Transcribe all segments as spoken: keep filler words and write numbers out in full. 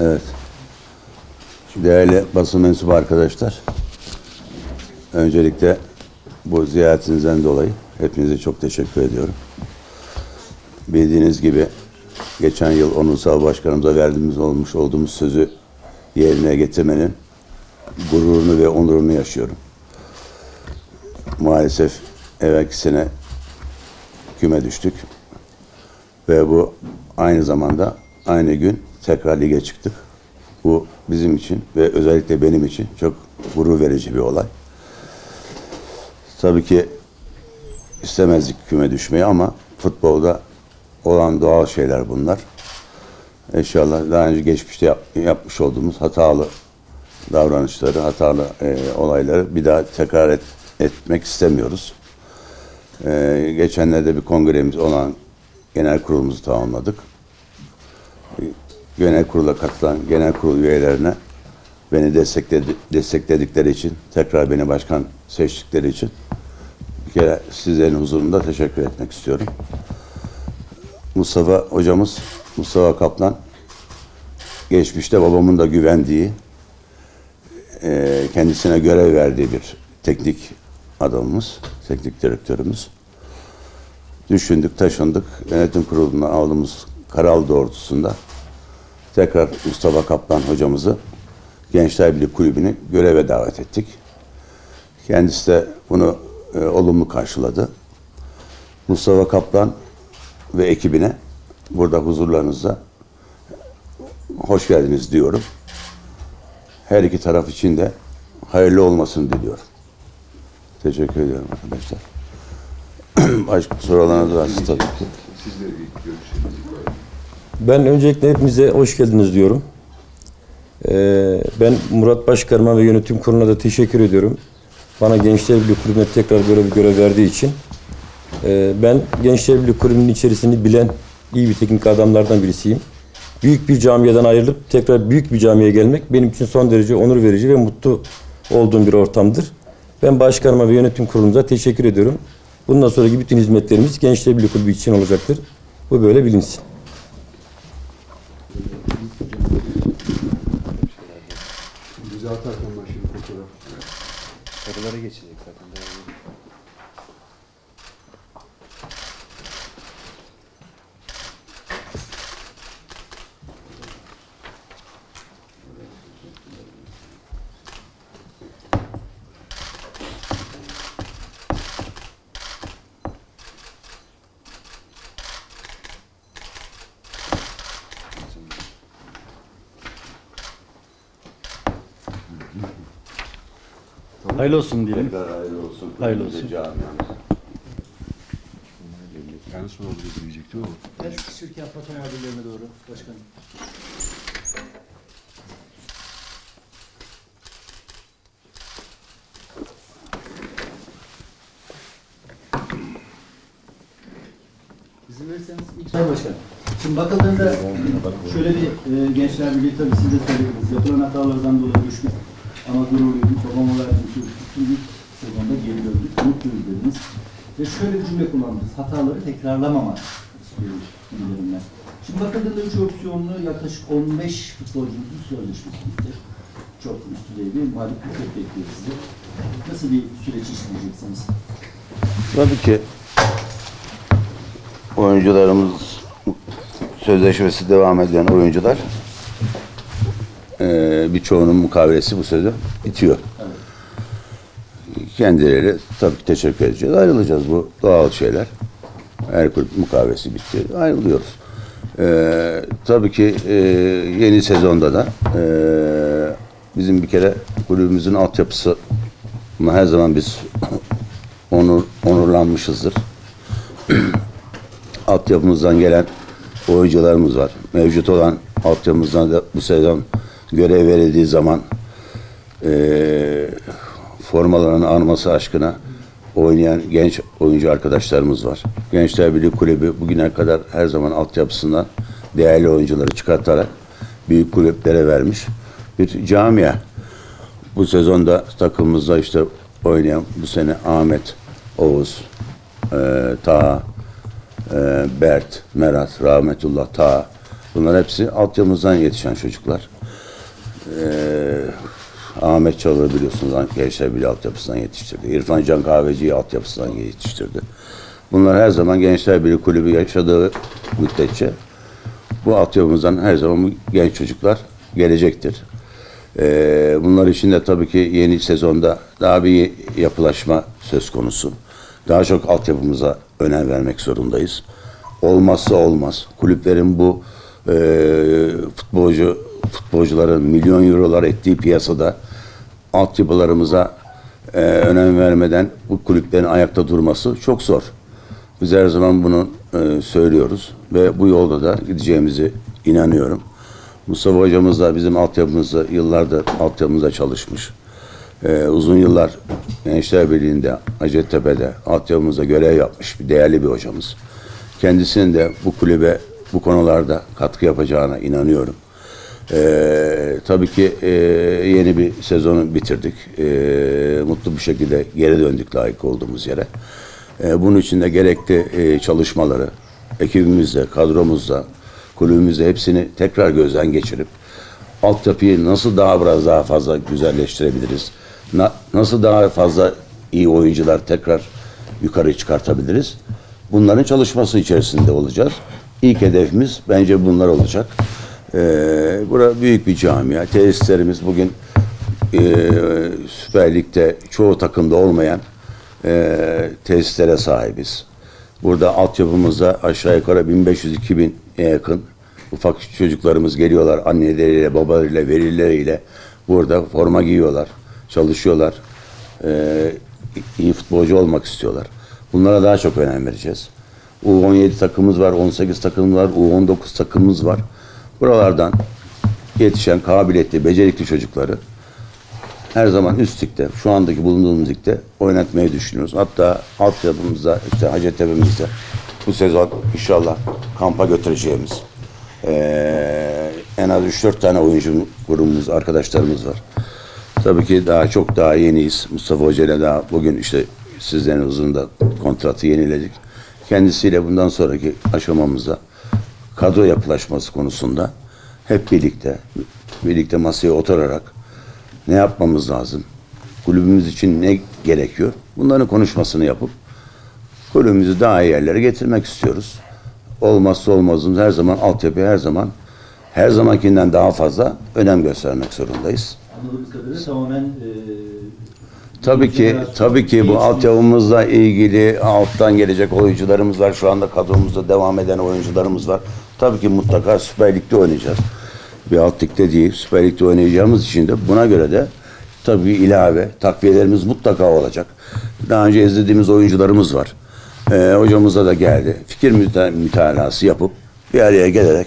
Evet. Değerli basın mensubu arkadaşlar, öncelikle bu ziyaretinizden dolayı hepinize çok teşekkür ediyorum. Bildiğiniz gibi geçen yıl onursal başkanımıza verdiğimiz olmuş olduğumuz sözü yerine getirmenin gururunu ve onurunu yaşıyorum. Maalesef evvelki sene küme düştük ve bu aynı zamanda aynı gün tekrar lige çıktık. Bu bizim için ve özellikle benim için çok gurur verici bir olay. Tabii ki istemezdik küme düşmeyi ama futbolda olan doğal şeyler bunlar. İnşallah daha önce geçmişte yap, yapmış olduğumuz hatalı davranışları, hatalı e, olayları bir daha tekrar et, etmek istemiyoruz. E, geçenlerde bir kongremiz olan genel kurulumuzu tamamladık. E, genel kurula katılan genel kurul üyelerine beni destekledi, destekledikleri için, tekrar beni başkan seçtikleri için bir kere sizlerin huzurunda teşekkür etmek istiyorum. Mustafa hocamız, Mustafa Kaplan, geçmişte babamın da güvendiği, kendisine görev verdiği bir teknik adamımız, teknik direktörümüz. Düşündük, taşındık, yönetim kurulundan aldığımız karar doğrultusunda tekrar Mustafa Kaplan hocamızı Gençlerbirliği Kulübü'nü göreve davet ettik. Kendisi de bunu e, olumlu karşıladı. Mustafa Kaplan ve ekibine burada huzurlarınızda hoş geldiniz diyorum. Her iki taraf için de hayırlı olmasını diliyorum. Teşekkür ediyorum arkadaşlar. Başka sorularınız varsa tabii ki. Ben öncelikle hepinize hoş geldiniz diyorum. Ee, ben Murat Başkanıma ve yönetim kuruluna da teşekkür ediyorum. Bana Gençlerbirliği Kulübü'ne tekrar böyle bir görev verdiği için. Ee, ben Gençlerbirliği Kulübü'nün içerisini bilen iyi bir teknik adamlardan birisiyim. Büyük bir camiadan ayrılıp tekrar büyük bir camiye gelmek benim için son derece onur verici ve mutlu olduğum bir ortamdır. Ben başkanıma ve yönetim kurulumuza teşekkür ediyorum. Bundan sonraki bütün hizmetlerimiz Gençlerbirliği Kulübü için olacaktır. Bu böyle bilinsin. Sorulara geçecek zaten. Hayırlı olsun diyelim. Tekrar hayırlı olsun. Hayırlı olsun. En son olduğu diyecektim ama. Eski Türkiye Apaton abilerine doğru başkanım. İzin verirseniz ilk soru başkanım. Şimdi bakıldığında şöyle bir e, Gençlerbirliği tabii siz de söylediniz. Yapılan hatalardan dolayı düşmüş. Ama gururluyum, babam olarak bir sezonda geri döndük, mutluyuz dediniz. Ve şöyle bir cümle kullandınız, hataları tekrarlamamak istiyoruz. Şimdi bakıldığında üç opsiyonlu yaklaşık on beş futbolcumuzun sözleşmesinizdir. Çok üst düzey bir mali külfet bekliyor sizi. Nasıl bir süreç işleyeceksiniz? Tabii ki oyuncularımız, sözleşmesi devam eden oyuncular, Ee, birçoğunun mukavelesi bu sözü bitiyor. Evet. Kendileri tabii ki teşekkür edeceğiz. Ayrılacağız, bu doğal şeyler. Her kulüp mukavelesi bitti. Ayrılıyoruz. Ee, tabii ki e, yeni sezonda da e, bizim bir kere kulübümüzün altyapısı, her zaman biz onur, onurlanmışızdır. Altyapımızdan gelen oyuncularımız var. Mevcut olan altyapımızdan da bu sezon görev verildiği zaman e, formaların arması aşkına oynayan genç oyuncu arkadaşlarımız var. Gençlerbirliği Kulübü bugüne kadar her zaman altyapısından değerli oyuncuları çıkartarak büyük kulüplere vermiş bir camia. Bu sezonda takımımızda işte oynayan bu sene Ahmet, Oğuz, e, Taha, e, Bert, Merat, Rahmetullah, Taha, Bunlar hepsi altyapımızdan yetişen çocuklar. Ee, Ahmet Çalı'yı biliyorsunuz, Gençlerbirliği altyapısından yetiştirdi. İrfan Can Kahveci'yi altyapısından yetiştirdi. Bunlar her zaman Gençlerbirliği kulübü yaşadığı müddetçe bu altyapımızdan her zaman bu genç çocuklar gelecektir. Ee, bunlar için de tabii ki yeni sezonda daha bir yapılaşma söz konusu. Daha çok altyapımıza önem vermek zorundayız. Olmazsa olmaz. Kulüplerin bu e, futbolcu futbolcuların milyon eurolar ettiği piyasada altyapılarımıza e, önem vermeden bu kulüplerin ayakta durması çok zor. Biz her zaman bunu e, söylüyoruz ve bu yolda da gideceğimizi inanıyorum. Mustafa hocamız da bizim altyapımızda yıllardır altyapımızda çalışmış. Ee, uzun yıllar Gençlerbirliği'nde, Hacettepe'de altyapımızda görev yapmış bir değerli bir hocamız. Kendisinin de bu kulübe bu konularda katkı yapacağına inanıyorum. Ee, tabii ki e, yeni bir sezonu bitirdik. E, mutlu bir şekilde geri döndük layık olduğumuz yere. E, bunun için de gerekli e, çalışmaları ekibimizle, kadromuzla, kulübümüzde hepsini tekrar gözden geçirip altyapıyı nasıl daha biraz daha fazla güzelleştirebiliriz? Na, nasıl daha fazla iyi oyuncular tekrar yukarı çıkartabiliriz? Bunların çalışması içerisinde olacağız. İlk hedefimiz bence bunlar olacak. Ee, bura büyük bir camia. Tesislerimiz bugün e, Süper Lig'de çoğu takımda olmayan e, tesislere sahibiz. Burada altyapımızda aşağı yukarı bin beş yüz iki bin yakın ufak çocuklarımız geliyorlar, anneleriyle, babalarıyla, velileriyle burada forma giyiyorlar, çalışıyorlar, ee, iyi futbolcu olmak istiyorlar. Bunlara daha çok önem vereceğiz. U on yedi takımımız var, U on sekiz takımımız var, U on dokuz takımımız var. Buralardan yetişen kabiliyetli, becerikli çocukları her zaman üst ligde, şu andaki bulunduğumuz ligde oynatmayı düşünüyoruz. Hatta altyapımızda, işte Hacettepe'mizde bu sezon inşallah kampa götüreceğimiz Ee, en az üç dört tane oyuncu grubumuz, arkadaşlarımız var. Tabii ki daha çok daha yeniyiz. Mustafa Hoca ile daha bugün işte sizlerin huzurunda kontratı yeniledik. Kendisiyle bundan sonraki aşamamızda kadro yapılaşması konusunda hep birlikte birlikte masaya oturarak ne yapmamız lazım? Kulübümüz için ne gerekiyor? Bunların konuşmasını yapıp kulübümüzü daha iyi yerlere getirmek istiyoruz. Olmazsa olmazımız her zaman altyapıya her zaman her zamankinden daha fazla önem göstermek zorundayız. Anladığımız kadarıyla tamamen e, tabii ki tabii ki bu altyapımızla ilgili alttan gelecek oyuncularımız var. Şu anda kadromuzda devam eden oyuncularımız var. Tabii ki mutlaka Süper Lig'de oynayacağız. Bir alt ligde değil, Süper Lig'de oynayacağımız için de buna göre de tabii ilave takviyelerimiz mutlaka olacak. Daha önce izlediğimiz oyuncularımız var. Ee, hocamıza da geldi. Fikir mütalası yapıp bir araya gelerek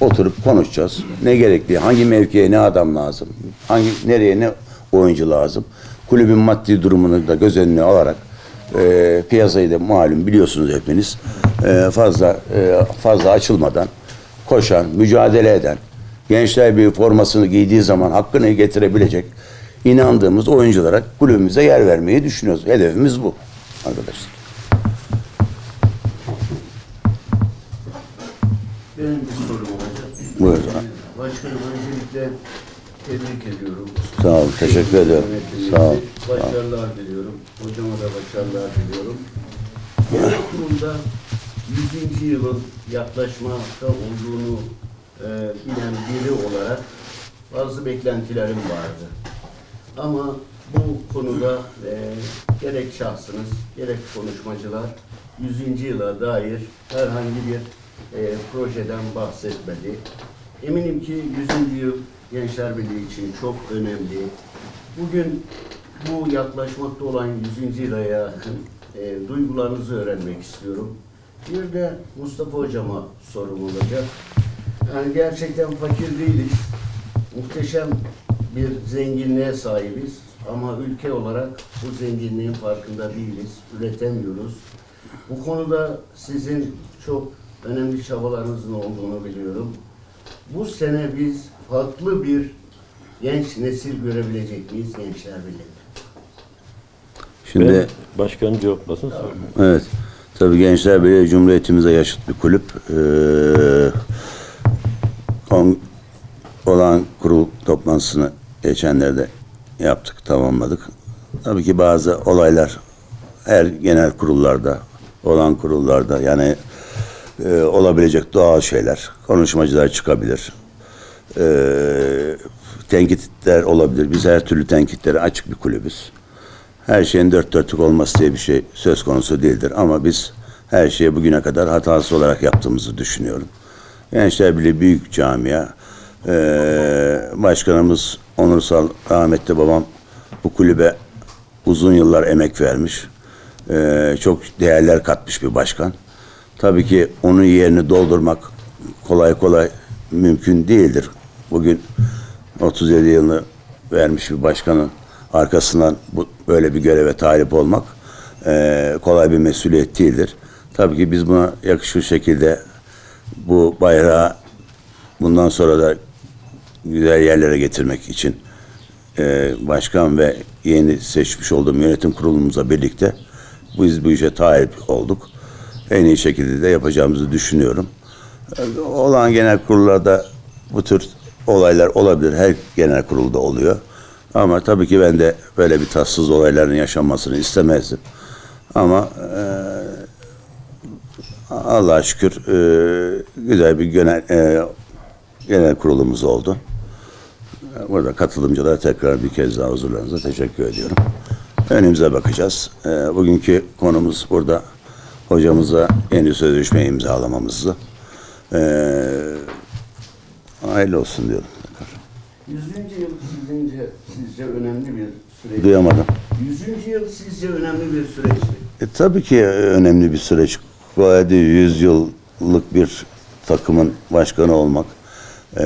oturup konuşacağız. Ne gerekli, hangi mevkiye ne adam lazım, hangi nereye ne oyuncu lazım. Kulübün maddi durumunu da göz önüne alarak e, piyasayı da malum biliyorsunuz hepiniz e, fazla e, fazla açılmadan koşan, mücadele eden, gençler bir formasını giydiği zaman hakkını getirebilecek inandığımız oyunculara kulübümüze yer vermeyi düşünüyoruz. Hedefimiz bu arkadaşlar. Benim bir sorum olacak. Buyur. Başkanım öncelikle tebrik ediyorum. Sağ olun, teşekkür ediyorum. Sağ olun. Başarılar diliyorum. Hocama da başarılar diliyorum. Genel kurumda yüzüncü yılın yaklaşmakta olduğunu e, bilen biri olarak bazı beklentilerim vardı. Ama bu konuda e, gerek şahsınız, gerek konuşmacılar yüzüncü yıla dair herhangi bir E, projeden bahsetmedi. Eminim ki yüzüncü yıl Gençlerbirliği için çok önemli. Bugün bu yaklaşmakta olan yüzüncü yıla yakın e, duygularınızı öğrenmek istiyorum. Bir de Mustafa hocama sorum olacak. Yani gerçekten fakir değiliz. Muhteşem bir zenginliğe sahibiz. Ama ülke olarak bu zenginliğin farkında değiliz. Üretemiyoruz. Bu konuda sizin çok önemli çabalarınızın olduğunu biliyorum. Bu sene biz farklı bir genç nesil görebilecek miyiz Gençlerbirliği'nde? Şimdi ben başkanım cevaplasın. Tamam. Evet. Tabii Gençlerbirliği Cumhuriyetimizde yaşıt bir kulüp. Ee, on olan kurul toplantısını geçenlerde yaptık, tamamladık. Tabii ki bazı olaylar her genel kurullarda, olan kurullarda yani e, olabilecek doğal şeyler, konuşmacılar çıkabilir, e, tenkitler olabilir. Biz her türlü tenkitlere açık bir kulübüz. Her şeyin dört dörtlük olması diye bir şey söz konusu değildir. Ama biz her şeyi bugüne kadar hatası olarak yaptığımızı düşünüyorum. Gençlerbirliği büyük camia. Ee, başkanımız Onursal, rahmetli babam, bu kulübe uzun yıllar emek vermiş. Ee, çok değerler katmış bir başkan. Tabii ki onun yerini doldurmak kolay kolay mümkün değildir. Bugün otuz yedi yılını vermiş bir başkanın arkasından bu, böyle bir göreve talip olmak e, kolay bir mesuliyet değildir. Tabii ki biz buna yakışır şekilde bu bayrağı bundan sonra da güzel yerlere getirmek için e, başkan ve yeni seçmiş olduğum yönetim kurulumuzla birlikte biz bu işe talip olduk. En iyi şekilde de yapacağımızı düşünüyorum. E, olan genel kurullarda bu tür olaylar olabilir. Her genel kurulda oluyor. Ama tabii ki ben de böyle bir tatsız olayların yaşanmasını istemezdim. Ama e, Allah'a şükür e, güzel bir genel, e, genel kurulumuz oldu. Burada katılımcılara tekrar bir kez daha huzurlarınıza teşekkür ediyorum. Önümüze bakacağız. E, bugünkü konumuz burada hocamıza yeni sözleşmeyi imzalamamızdı. E, hayırlı olsun diyorum. Yüzüncü yıl sizce, sizce önemli bir süreç. Duyamadım. Yüzüncü yıl sizce önemli bir süreç. E, tabii ki önemli bir süreç. Yüz yıllık bir takımın başkanı olmak e,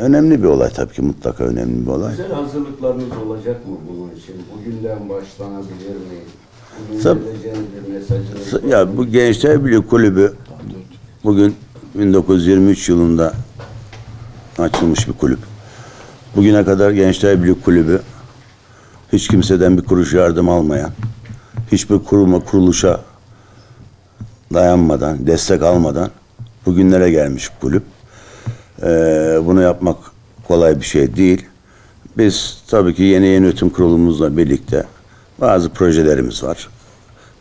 önemli bir olay tabii ki, mutlaka önemli bir olay. Güzel hazırlıklarınız olacak mı bunun için? Bugünden başlanabilir mi? Bugün Tab bir mesajınız ya mı? Bu Gençlerbirliği Kulübü bugün bin dokuz yüz yirmi üç yılında açılmış bir kulüp. Bugüne kadar Gençlerbirliği Kulübü hiç kimseden bir kuruş yardım almayan, hiçbir kuruma, kuruluşa dayanmadan, destek almadan bugünlere gelmiş kulüp. Ee, bunu yapmak kolay bir şey değil. Biz tabii ki yeni yönetim kurulumuzla birlikte bazı projelerimiz var.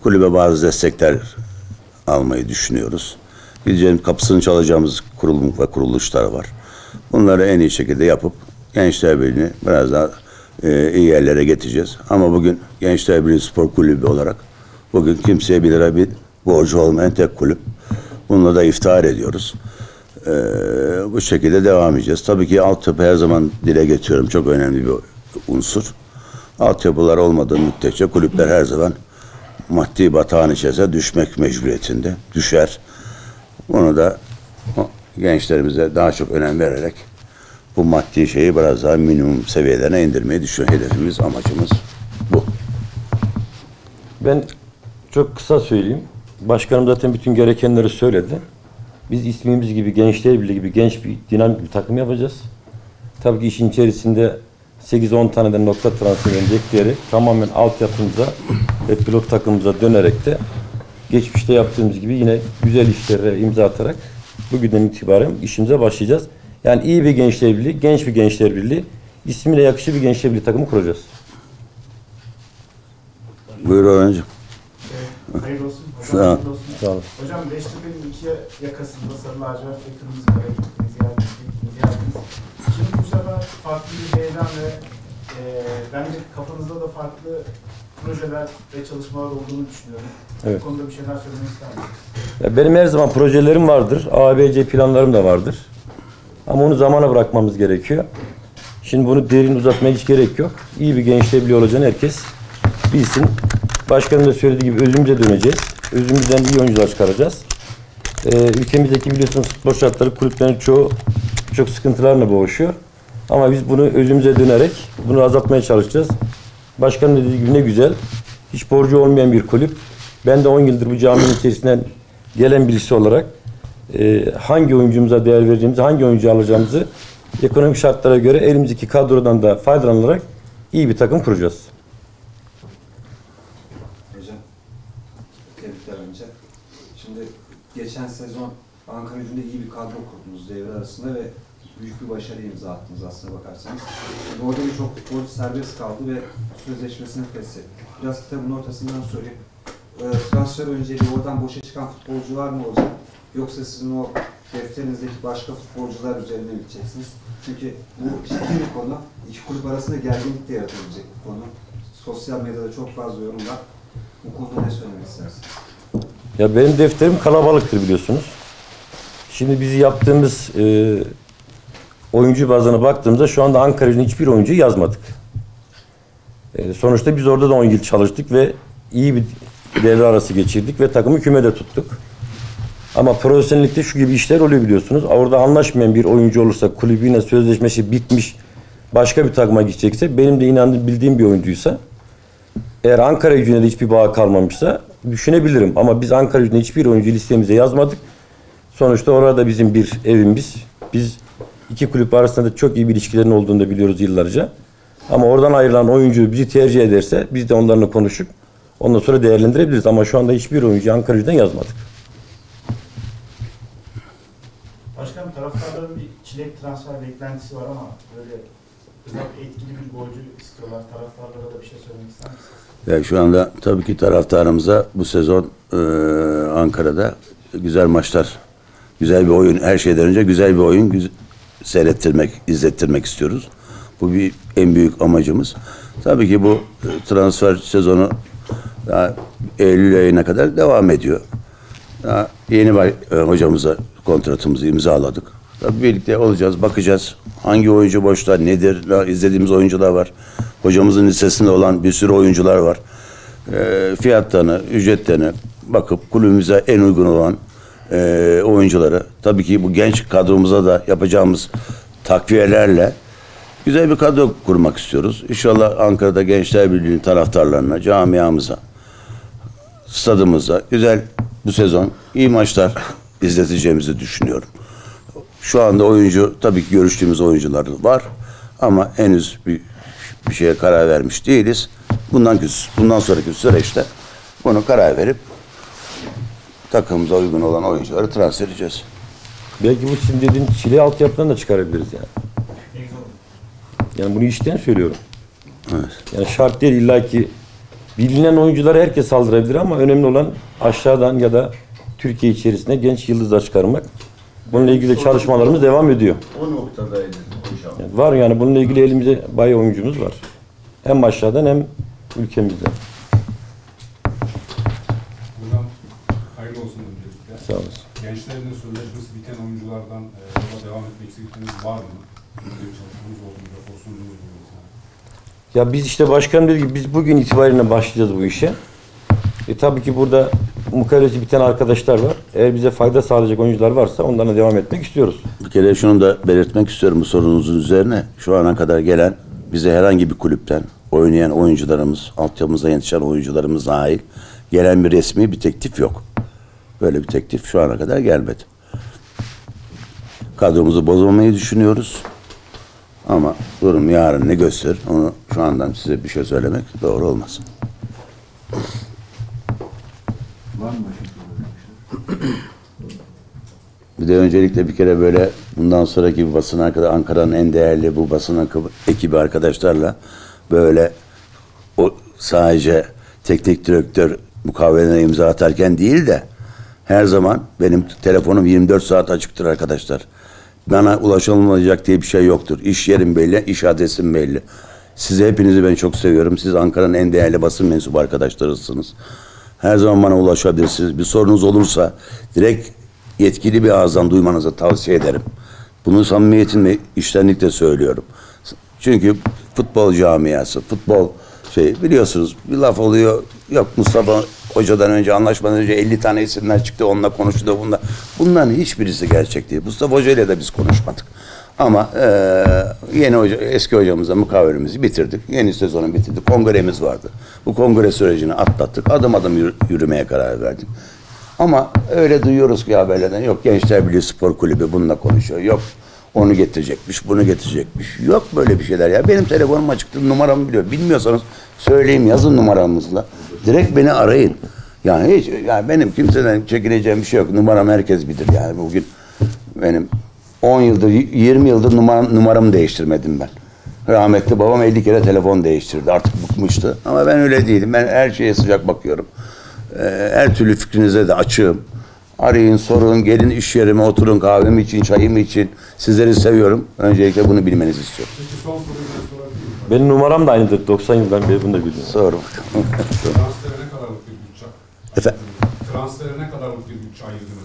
Kulübe bazı destekler almayı düşünüyoruz. Gideceğimiz, kapısını çalacağımız kurulum ve kuruluşlar var. Bunları en iyi şekilde yapıp Gençlerbirliği'ni biraz daha e, iyi yerlere getireceğiz. Ama bugün Gençlerbirliği Spor Kulübü olarak bugün kimseye bir lira bir borcu olmayan tek kulüp. Bununla da iftihar ediyoruz. E, bu şekilde devam edeceğiz. Tabii ki altyapı her zaman dile getiriyorum. Çok önemli bir unsur. Altyapılar olmadığı müddetçe kulüpler her zaman maddi batağın içerisine düşmek mecburiyetinde. Düşer. Bunu da gençlerimize daha çok önem vererek bu maddi şeyi biraz daha minimum seviyelerine indirmeyi düşünüyoruz. Hedefimiz, amacımız bu. Ben çok kısa söyleyeyim. Başkanım zaten bütün gerekenleri söyledi. Biz ismimiz gibi, Gençlerbirliği gibi genç bir, dinamik bir takım yapacağız. Tabii ki işin içerisinde sekiz on tane de nokta transferi edecekleri tamamen altyapımıza ve pilot takımımıza dönerek de geçmişte yaptığımız gibi yine güzel işlere imza atarak bugünden itibaren işimize başlayacağız. Yani iyi bir Gençlerbirliği, genç bir Gençlerbirliği, ismine yakışır bir Gençlerbirliği takımı kuracağız. Buyur öğrencim. Evet, hayırlı olsun. Hocam, sağ hayırlı olsun. Sağ olun. Hocam, Beştepe'nin ikiye yakasında Sarı Lacivert ve Kırmızı Kaya gittiniz, ziyaret ettiniz. Şimdi bu sefer farklı bir heyecan ve e, bence kafanızda da farklı projeler ve çalışmalar olduğunu düşünüyorum. Evet. Bu konuda bir şeyler söylemek ister misiniz? Benim her zaman projelerim vardır. A B C planlarım da vardır. Ama onu zamana bırakmamız gerekiyor. Şimdi bunu derin uzatmaya hiç gerek yok. İyi bir Gençlerbirliği olacağını herkes bilsin. Başkanım da söylediği gibi özümüze döneceğiz. Özümüzden iyi oyuncular çıkaracağız. Ee, ülkemizdeki biliyorsunuz futbol şartları, kulüplerin çoğu çok sıkıntılarla boğuşuyor. Ama biz bunu özümüze dönerek bunu azaltmaya çalışacağız. Başkanım dediği gibi ne güzel. Hiç borcu olmayan bir kulüp. Ben de on yıldır bu caminin içerisinden gelen birisi olarak e, hangi oyuncumuza değer vereceğimizi, hangi oyuncu alacağımızı ekonomik şartlara göre elimizdeki kadrodan da faydalanarak iyi bir takım kuracağız. Hocam, tebrikler önce. Şimdi geçen sezon Ankara gücünde iyi bir kadro kurdunuz devre arasında ve büyük bir başarı imza attınız aslına bakarsanız. Yani orada birçok futbolcu serbest kaldı ve sözleşmesini feshetti. Biraz kitabın ortasından söyleyeyim. E, transfer önceliği oradan boşa çıkan futbolcular mı olacak? Yoksa sizin o defterinizdeki başka futbolcular üzerine gideceksiniz? Çünkü bu ciddi bir konu. İki kulüp arasında gerginlik de yaratabilecek bir konu. Sosyal medyada çok fazla yorum var. Bu konuda ne söylemek istersiniz? Ya benim defterim kalabalıktır biliyorsunuz. Şimdi bizi yaptığımız e, oyuncu bazına baktığımızda şu anda Ankara'nın hiçbir oyuncuyu yazmadık. E, sonuçta biz orada da on yıl çalıştık ve iyi bir devre arası geçirdik ve takımı kümede tuttuk. Ama profesyonellikte şu gibi işler oluyor biliyorsunuz. Orada anlaşmayan bir oyuncu olursa, kulübüyle sözleşmesi bitmiş başka bir takıma gidecekse, benim de inandığım, bildiğim bir oyuncuysa, eğer Ankara Gücü'ne de hiçbir bağ kalmamışsa düşünebilirim. Ama biz Ankara Gücü'ne hiçbir oyuncu listemize yazmadık. Sonuçta orada bizim bir evimiz. Biz iki kulüp arasında da çok iyi bir ilişkilerin olduğunu da biliyoruz yıllarca. Ama oradan ayrılan oyuncu bizi tercih ederse biz de onlarla konuşup ondan sonra değerlendirebiliriz. Ama şu anda hiçbir oyuncu Ankara Gücü'den yazmadık. Başkanım, taraftarların bir çilek transfer beklentisi var ama böyle özellikle etkili bir golcü istiyorlar. Taraftarlara da bir şey söylemek ister misiniz? Ya şu anda tabii ki taraftarımıza bu sezon e, Ankara'da güzel maçlar, güzel bir oyun, her şeyden önce güzel bir oyun güz seyrettirmek, izlettirmek istiyoruz. Bu bir en büyük amacımız. Tabii ki bu e, transfer sezonu daha Eylül ayına kadar devam ediyor. Daha yeni bir e, hocamıza kontratımızı imzaladık. Tabii birlikte olacağız, bakacağız. Hangi oyuncu boşta, nedir? Daha izlediğimiz oyuncular var. Hocamızın listesinde olan bir sürü oyuncular var. E, fiyatlarına, ücretlerine bakıp kulübümüze en uygun olan e, oyuncuları, tabii ki bu genç kadromuza da yapacağımız takviyelerle güzel bir kadro kurmak istiyoruz. İnşallah Ankara'da Gençlerbirliği taraftarlarına, camiamıza, stadımıza güzel bu sezon iyi maçlar izleteceğimizi düşünüyorum. Şu anda oyuncu, tabii ki görüştüğümüz oyuncular var ama henüz bir, bir şeye karar vermiş değiliz. Bundan bundan sonraki süreçte bunu karar verip takımımıza uygun olan oyuncuları transfer edeceğiz. Belki bu şimdi dediğin çile altyapıdan da çıkarabiliriz yani. Yani bunu işten söylüyorum. Evet. Yani şart değil illaki bilinen oyunculara herkes saldırabilir ama önemli olan aşağıdan ya da Türkiye içerisinde genç yıldızlar çıkarmak. Bununla ilgili çalışmalarımız devam ediyor. O noktadaydı hocam. Yani var yani bununla ilgili elimizde bayağı oyuncumuz var. Hem aşağıdan hem ülkemizde. Buradan hayırlı olsun öncelikle. Sağ olasın. Gençlerin sözleşmesi biten oyunculardan e, devam etmek istediğiniz var mı? Ya biz işte başkanım dedi ki biz bugün itibariyle başlayacağız bu işe. E tabii ki burada mukavelesi biten arkadaşlar var. Eğer bize fayda sağlayacak oyuncular varsa onlarla devam etmek istiyoruz. Bir kere şunu da belirtmek istiyorum bu sorunuzun üzerine. Şu ana kadar gelen bize herhangi bir kulüpten oynayan oyuncularımız, altyapımıza yetişen oyuncularımız dahil gelen bir resmi bir teklif yok. Böyle bir teklif şu ana kadar gelmedi. Kadromuzu bozmamayı düşünüyoruz. Ama durum yarın ne gösterir, onu şu andan size bir şey söylemek doğru olmaz. Bir de öncelikle bir kere böyle bundan sonraki basın arkadaş, Ankara'nın en değerli bu basın ekibi arkadaşlarla böyle o sadece teknik direktör mukavelesine imza atarken değil de her zaman benim telefonum yirmi dört saat açıktır arkadaşlar. Bana ulaşılmayacak diye bir şey yoktur. İş yerim belli, iş adresim belli. Size hepinizi ben çok seviyorum. Siz Ankara'nın en değerli basın mensubu arkadaşlarısınız. Her zaman bana ulaşabilirsiniz. Bir sorunuz olursa direkt yetkili bir ağızdan duymanızı tavsiye ederim. Bunu samimiyetimle, iştenlikle söylüyorum. Çünkü futbol camiası, futbol şey biliyorsunuz bir laf oluyor. Yok Mustafa Hoca'dan önce anlaşmadan önce elli tane isimler çıktı. Onunla konuştu da bunlar. Bunların hiçbirisi gerçek değil. Mustafa Hoca ile de biz konuşmadık. Ama e, yeni hoca, eski hocamızla mukavelemizi bitirdik. Yeni sezonu bitirdik. Kongremiz vardı. Bu kongre sürecini atlattık. Adım adım yürü, yürümeye karar verdik. Ama öyle duyuyoruz ki haberlerden yok Gençlerbirliği Spor Kulübü bununla konuşuyor. Yok onu getirecekmiş, bunu getirecekmiş. Yok böyle bir şeyler ya. Benim telefonum açıktı. Numaramı biliyor. Bilmiyorsanız söyleyeyim yazın numaramızla. Direkt beni arayın. Yani hiç, yani benim kimseden çekineceğim bir şey yok. Numaram herkes bilir yani. Bugün benim on yıldır, yirmi yıldır numaram, numaramı değiştirmedim ben. Rahmetli babam elli kere telefon değiştirdi. Artık bıkmıştı. Ama ben öyle değilim. Ben her şeye sıcak bakıyorum. Ee, her türlü fikrinize de açığım. Arayın, sorun, gelin iş yerime oturun, kahvemi için, çayımı için. Sizleri seviyorum. Öncelikle bunu bilmenizi istiyorum. Benim numaram da aynıdır. doksan yıldan beri bunu da biliyorum. Sor bakalım. Transfere ne kadarlık bir bütçe? Efendim? Transfere ne kadarlık bir bütçe ayırdınız?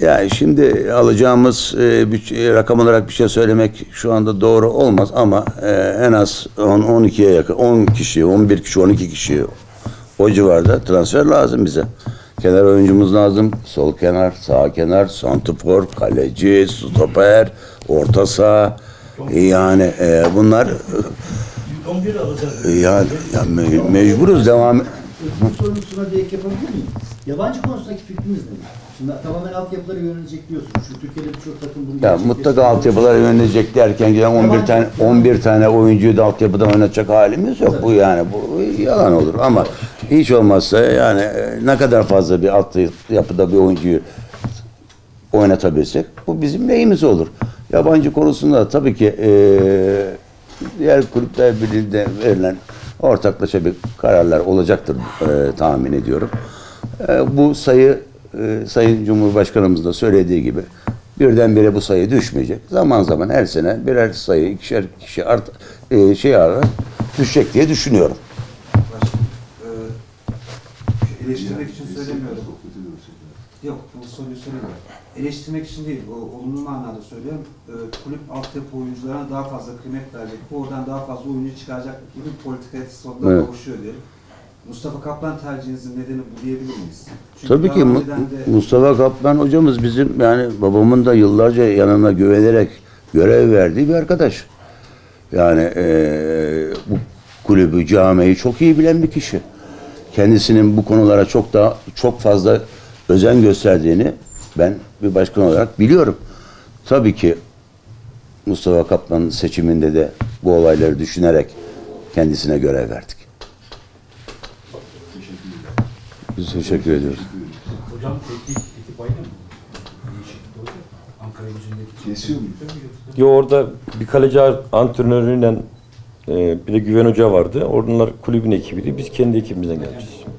Yani şimdi alacağımız e, bütçe, rakam olarak bir şey söylemek şu anda doğru olmaz ama e, en az on on ikiye yakın, on kişi, on bir kişi, on iki kişi o civarda transfer lazım bize. Kenar oyuncumuz lazım. Sol kenar, sağ kenar, santrfor, kaleci, stoper, orta saha. Yani e, bunlar e, yani, yani me mecburuz devam. Sorumlusuna direkt yapabilir miyim? Yabancı konusundaki fikriniz ne? Şimdi tamamen altyapılara yönelecek diyorsun. Şu Türkiye'de birçok takım bunu ya mutlaka altyapılara yönelecek derken giden on bir tane on bir tane oyuncuyu da altyapıdan oynatacak halimiz yok. Evet. Bu yani bu yalan olur ama hiç olmazsa yani ne kadar fazla bir altyapıda bir oyuncuyu oynatabilsek bu bizim neyimiz olur. Yabancı konusunda tabii ki ee, diğer kulüpler birliğinde verilen ortaklaşa bir kararlar olacaktır e, tahmin ediyorum. E, bu sayı e, Sayın Cumhurbaşkanımız da söylediği gibi birdenbire bu sayı düşmeyecek. Zaman zaman her sene birer sayı, ikişer kişi art, e, şey ara düşecek diye düşünüyorum. Başka, e, eleştirmek için söylemiyorum. Yok, bu soruyu söylemiyorum. Eleştirmek için değil, o, olumlu manada söylüyorum. E, kulüp altyapı oyuncularına daha fazla kıymet verecek, oradan daha fazla oyuncu çıkaracak gibi politikaya sonunda evet. Kavuşuyor diyelim. Mustafa Kaplan tercihinizin nedeni bu diyebilir miyiz? Çünkü tabii ki Mu de... Mustafa Kaplan hocamız bizim yani babamın da yıllarca yanına güvenerek görev verdiği bir arkadaş. Yani e, bu kulübü, camiyi çok iyi bilen bir kişi. Kendisinin bu konulara çok daha çok fazla özen gösterdiğini ben bir başkan olarak biliyorum. Tabii ki Mustafa Kaplan'ın seçiminde de bu olayları düşünerek kendisine görev verdik. Biz teşekkür ediyoruz. Hocam teknik ekip aynı mı? Ankara yüzündeki Yo orada bir kaleci antrenörüyle e, bir de Güven Hoca vardı. Onlar kulübün ekibiydi. Biz kendi ekibimizden geleceğiz.